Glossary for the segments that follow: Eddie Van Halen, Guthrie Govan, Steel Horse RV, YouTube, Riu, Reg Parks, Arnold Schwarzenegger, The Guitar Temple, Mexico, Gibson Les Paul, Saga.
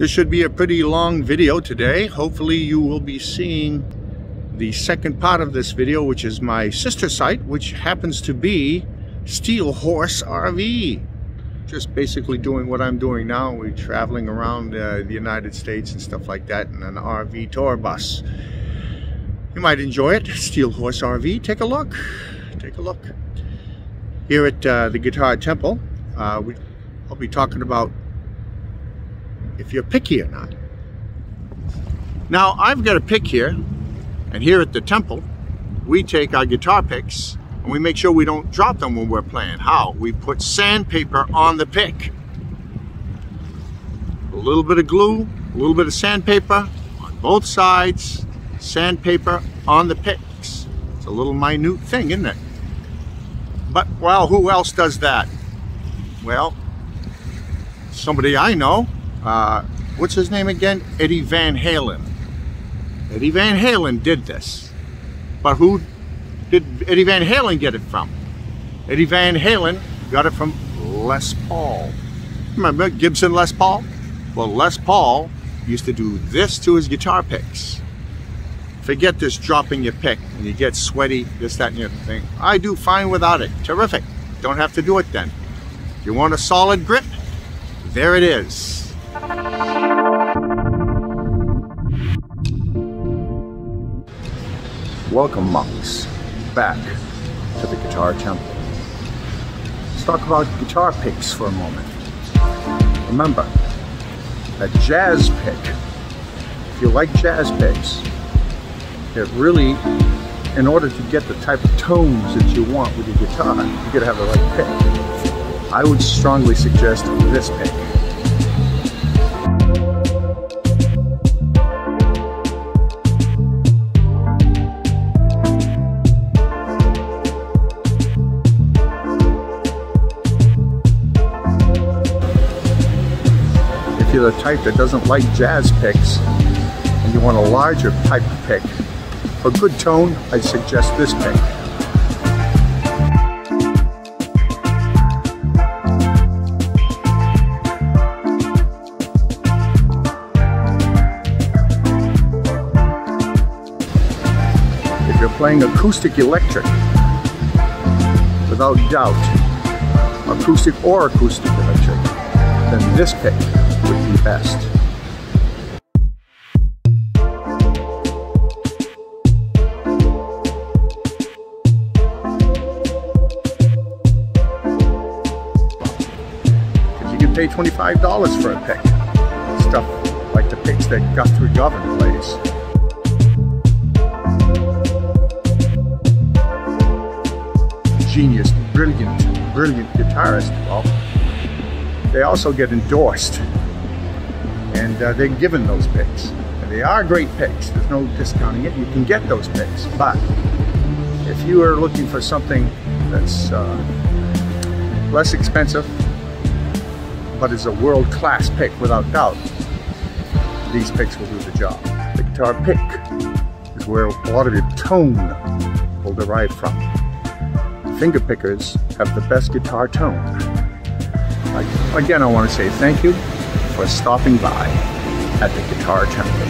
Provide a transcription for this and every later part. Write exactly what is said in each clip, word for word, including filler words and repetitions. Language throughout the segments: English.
This should be a pretty long video today. Hopefully you will be seeing the second part of this video, which is my sister site, which happens to be Steel Horse R V. Just basically doing what I'm doing now. We're traveling around uh, the United States and stuff like that in an R V tour bus. You might enjoy it. Steel Horse R V. Take a look. Take a look. Here at uh, the Guitar Temple, uh, we, I'll be talking about if you're picky or not. Now, I've got a pick here, and here at the temple, we take our guitar picks and we make sure we don't drop them when we're playing. How? We put sandpaper on the pick. A little bit of glue, a little bit of sandpaper on both sides, sandpaper on the picks. It's a little minute thing, isn't it? But, well, who else does that? Well, somebody I know. Uh, what's his name again? Eddie Van Halen. Eddie Van Halen did this. But who did Eddie Van Halen get it from? Eddie Van Halen got it from Les Paul. Remember Gibson Les Paul? Well, Les Paul used to do this to his guitar picks. Forget this dropping your pick and you get sweaty, this, that, and the other thing. I do fine without it. Terrific. Don't have to do it then. If you want a solid grip, there it is. Welcome, monks, back to the Guitar Temple. Let's talk about guitar picks for a moment. Remember, a jazz pick, if you like jazz picks, it really, in order to get the type of tones that you want with your guitar, you gotta have the right pick. I would strongly suggest this pick. If you're the type that doesn't like jazz picks and you want a larger type of pick, for good tone, I'd suggest this pick. If you're playing acoustic electric, without doubt, acoustic or acoustic electric, then this pick would be best. Because you can pay twenty-five dollars for a pick. Stuff like the picks that Guthrie Govan plays. Genius, brilliant, brilliant guitarist. Well, they also get endorsed. And uh, they're given those picks. And they are great picks. There's no discounting it. You can get those picks. But if you are looking for something that's uh, less expensive, but is a world-class pick without doubt, these picks will do the job. The guitar pick is where a lot of your tone will derive from. Finger pickers have the best guitar tone. Like, again, I want to say thank you for stopping by at the Guitar Temple.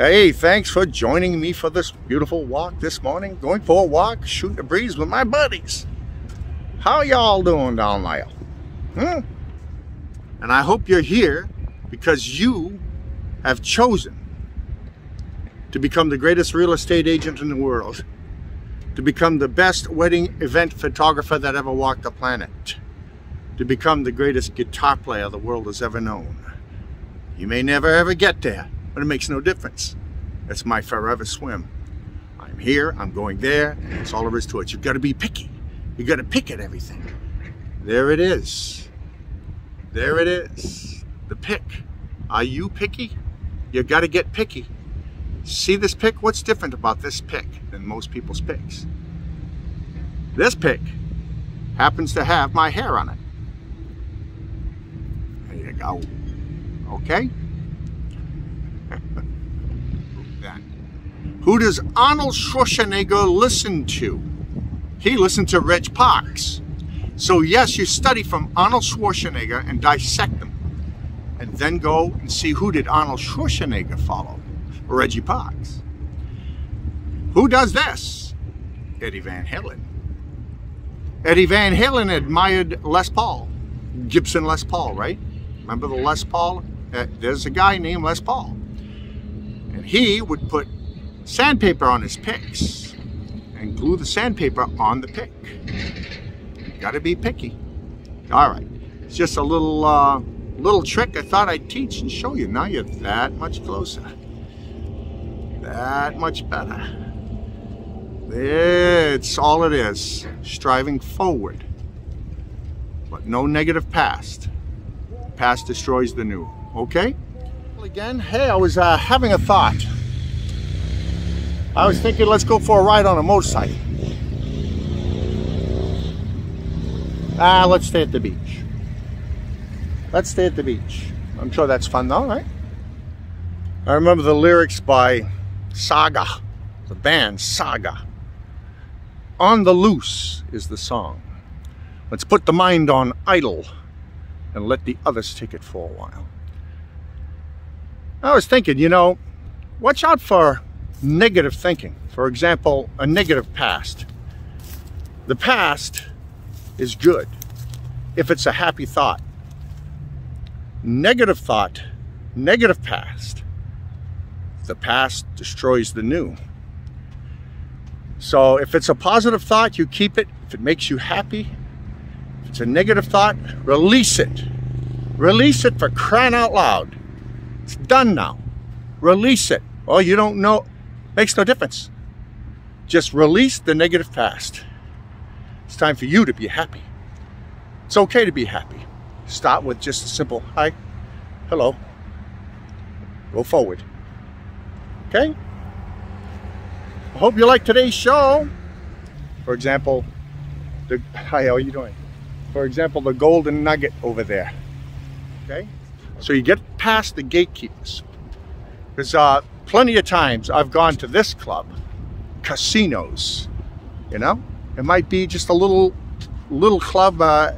Hey, thanks for joining me for this beautiful walk this morning. Going for a walk, shooting the breeze with my buddies. How y'all doing down there? Hmm? And I hope you're here because you have chosen to become the greatest real estate agent in the world, to become the best wedding event photographer that ever walked the planet, to become the greatest guitar player the world has ever known. You may never ever get there, but it makes no difference. That's my forever swim. I'm here, I'm going there, and that's all there is to it. You've got to be picky. You've got to pick at everything. There it is. There it is. The pick. Are you picky? You've got to get picky. See this pick? What's different about this pick than most people's picks? This pick happens to have my hair on it. There you go. Okay? Who does Arnold Schwarzenegger listen to? He listened to Reg Parks. So yes, you study from Arnold Schwarzenegger and dissect them. And then go and see who did Arnold Schwarzenegger follow? Reggie Parks. Who does this? Eddie Van Halen. Eddie Van Halen admired Les Paul. Gibson Les Paul, right? Remember the Les Paul? Uh, there's a guy named Les Paul. And he would put sandpaper on his picks and glue the sandpaper on the pick. Got to be picky. All right. It's just a little, uh, little trick I thought I'd teach and show you. Now you're that much closer. That much better. It's all it is. Striving forward. But no negative past. Past destroys the new. Okay? Well, again, hey, I was uh, having a thought. I was thinking, let's go for a ride on a motorcycle. Ah, let's stay at the beach. Let's stay at the beach. I'm sure that's fun though, right? I remember the lyrics by Saga, the band Saga. On the loose is the song. Let's put the mind on idle and let the others take it for a while. I was thinking, you know, watch out for negative thinking. For example, a negative past. The past is good if it's a happy thought. Negative thought, negative past. The past destroys the new. So if it's a positive thought, you keep it. If it makes you happy. If it's a negative thought, release it. Release it, for crying out loud. It's done now. Release it. Oh, you don't know. Makes no difference. Just release the negative past. It's time for you to be happy. It's okay to be happy. Start with just a simple hi, hello. Go forward. Okay? I hope you like today's show. For example, the, hi, how are you doing? For example, the golden nugget over there. Okay? So you get past the gatekeepers. Because uh, plenty of times I've gone to this club, casinos, you know? It might be just a little, little club uh,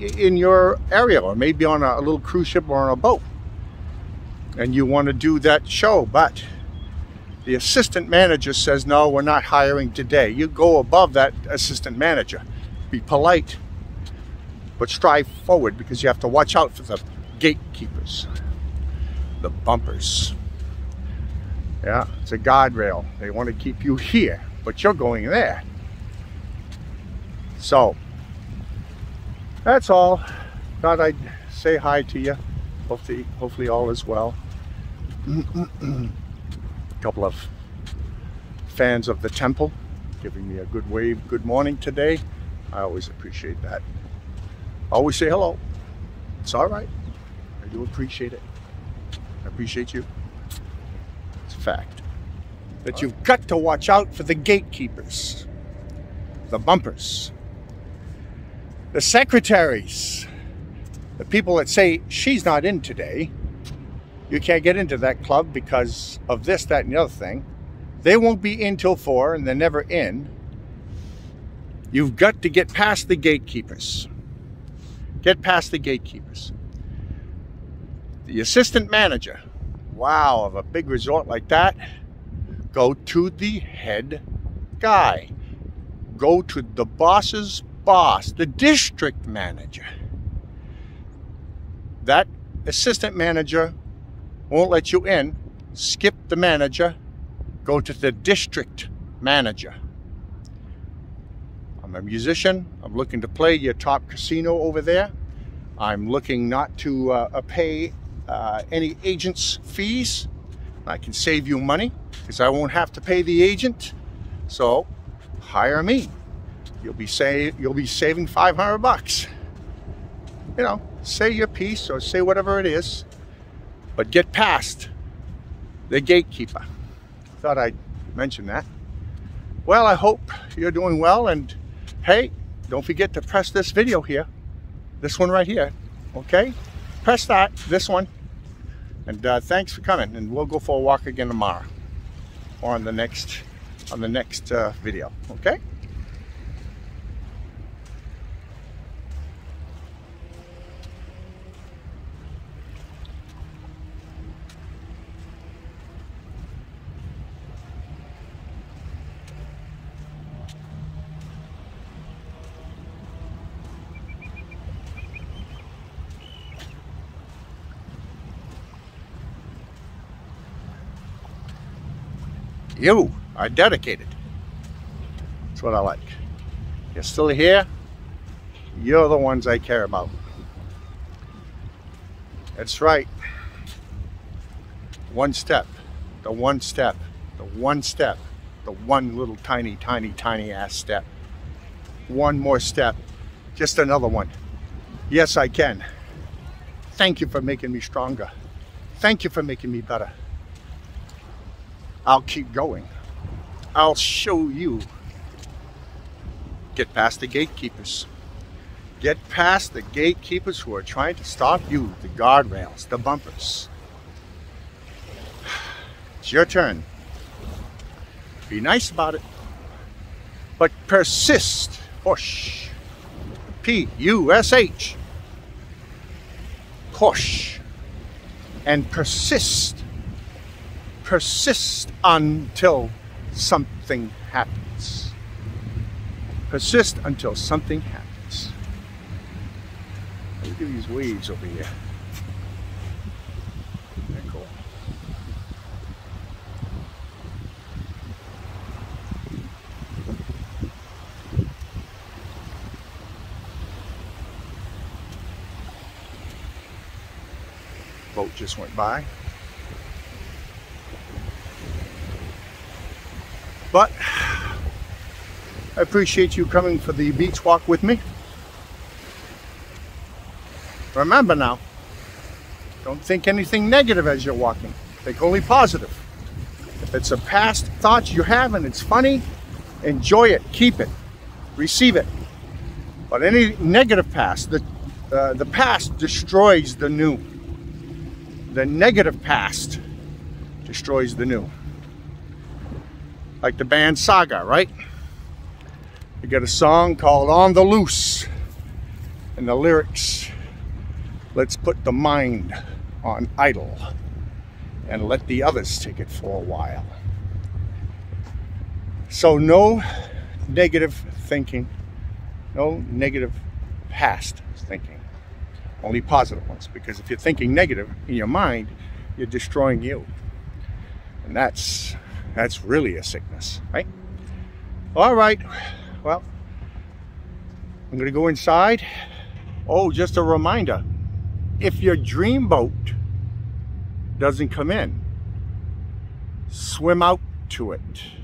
in your area, or maybe on a, a little cruise ship or on a boat. And you want to do that show, but the assistant manager says, no, we're not hiring today. You go above that assistant manager. Be polite, but strive forward, because you have to watch out for the gatekeepers, the bumpers. Yeah, it's a guardrail. They want to keep you here, but you're going there. So, that's all. Thought I'd say hi to you. Hopefully, hopefully all is well. Couple of fans of the temple giving me a good wave, good morning today. I always appreciate that. Always say hello. It's all right. I do appreciate it. I appreciate you. It's a fact. But you've got to watch out for the gatekeepers, the bumpers, the secretaries, the people that say, she's not in today. You can't get into that club because of this, that, and the other thing. They won't be in till four, and they're never in. You've got to get past the gatekeepers. Get past the gatekeepers. The assistant manager wow of a big resort like that, go to the head guy. Go to the boss's boss, the district manager. That assistant manager won't let you in. Skip the manager. Go to the district manager. I'm a musician. I'm looking to play your top casino over there. I'm looking not to uh, pay uh, any agent's fees. I can save you money because I won't have to pay the agent. So hire me. You'll be save, you'll be saving five hundred bucks. You know, say your piece or say whatever it is, but get past the gatekeeper. Thought I'd mention that. Well, I hope you're doing well, and hey, don't forget to press this video here. This one right here, okay? Press that, this one. And uh, thanks for coming, and we'll go for a walk again tomorrow or on the next on the next uh, video, okay? You are dedicated. That's what I like. You're still here. You're the ones I care about. That's right. One step, the one step, the one step, the one little tiny, tiny, tiny ass step. One more step, just another one. Yes, I can. Thank you for making me stronger. Thank you for making me better. I'll keep going. I'll show you. Get past the gatekeepers. Get past the gatekeepers who are trying to stop you, the guardrails, the bumpers. It's your turn. Be nice about it, but persist. Push. P U S H. Push. And persist. Persist until something happens. Persist until something happens. Look at these waves over here. They're cool. Boat just went by. But I appreciate you coming for the beach walk with me. Remember now, don't think anything negative as you're walking. Think only positive. If it's a past thought you have and it's funny, enjoy it, keep it, receive it. But any negative past, the, uh, the past destroys the new. The negative past destroys the new. Like the band Saga, right? They got a song called On the Loose. And the lyrics, let's put the mind on idle and let the others take it for a while. So no negative thinking, no negative past thinking, only positive ones. Because if you're thinking negative in your mind, you're destroying you. And that's That's really a sickness, right? All right, well, I'm gonna go inside. Oh, just a reminder, if your dream boat doesn't come in, swim out to it.